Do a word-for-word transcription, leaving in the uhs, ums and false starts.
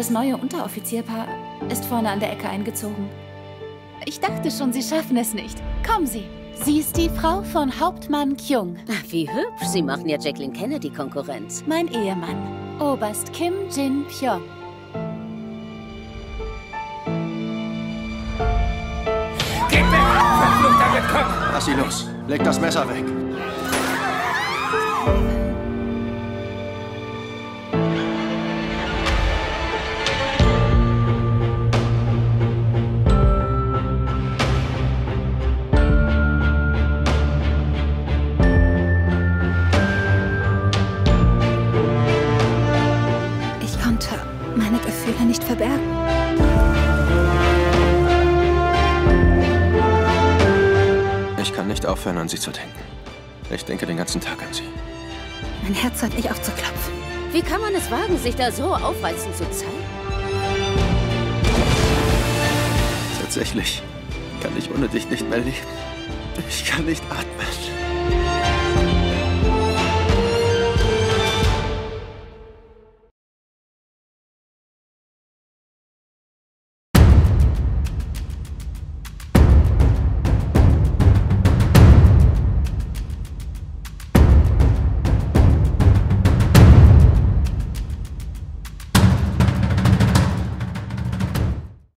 Das neue Unteroffizierpaar ist vorne an der Ecke eingezogen. Ich dachte schon, Sie schaffen es nicht. Kommen Sie. Sie ist die Frau von Hauptmann Kyung. Ach, wie hübsch. Sie machen ja Jacqueline Kennedy Konkurrenz. Mein Ehemann, Oberst Kim Jin Pyong. Geht weg! Verfluchter Wittkopf! Lass sie los. Leg das Messer weg. Meine Gefühle nicht verbergen. Ich kann nicht aufhören, an sie zu denken. Ich denke den ganzen Tag an sie. Mein Herz hört nicht auf zu klopfen. Wie kann man es wagen, sich da so aufreizend zu zeigen? Tatsächlich kann ich ohne dich nicht mehr leben. Ich kann nicht atmen.